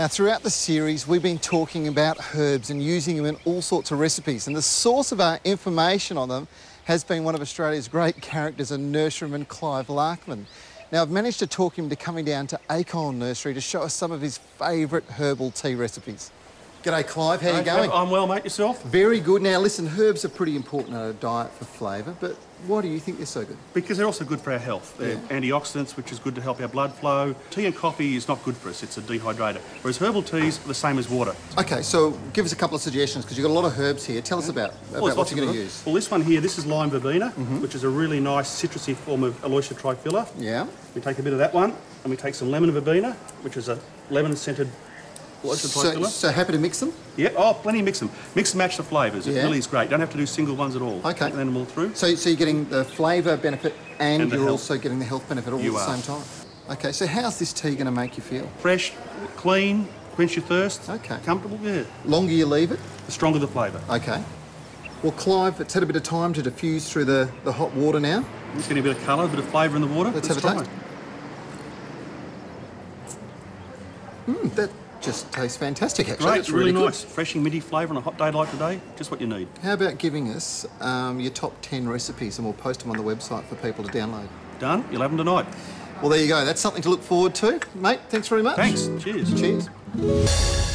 Now, throughout the series, we've been talking about herbs and using them in all sorts of recipes, and the source of our information on them has been one of Australia's great characters, a nurseryman, Clive Larkman. Now, I've managed to talk him into coming down to Acorn Nursery to show us some of his favourite herbal tea recipes. G'day, Clive. How are you going? I'm well, mate. Yourself? Very good. Now, listen, herbs are pretty important in a diet for flavour, but why do you think they're so good? Because they're also good for our health. They're antioxidants, which is good to help our blood flow. Tea and coffee is not good for us. It's a dehydrator. Whereas herbal teas are the same as water. OK, so give us a couple of suggestions, because you've got a lot of herbs here. Tell us about what you're going to use. Well, this one here, this is lime verbena, which is a really nice citrusy form of Aloysia triphylla. Yeah. We take a bit of that one, and we take some lemon verbena, which is a lemon-scented... So happy to mix them? Yeah, oh, plenty mix them. Mix and match the flavours. It really is great. Don't have to do single ones at all. OK. And then all through. So you're getting the flavour benefit and you're also getting the health benefit all at the same time. OK, so how's this tea going to make you feel? Fresh, clean, quench your thirst. OK. Comfortable, yeah. Longer you leave it? The stronger the flavour. OK. Well, Clive, it's had a bit of time to diffuse through the hot water now. It's getting a bit of colour, a bit of flavour in the water. Let's have a taste. Mmm, that... just tastes fantastic, actually. Great, it's really nice. Freshing minty flavour on a hot day like today, just what you need. How about giving us your top 10 recipes and we'll post them on the website for people to download? Done. You'll have them tonight. Well, there you go. That's something to look forward to. Mate, thanks very much. Thanks. Cheers. Cheers.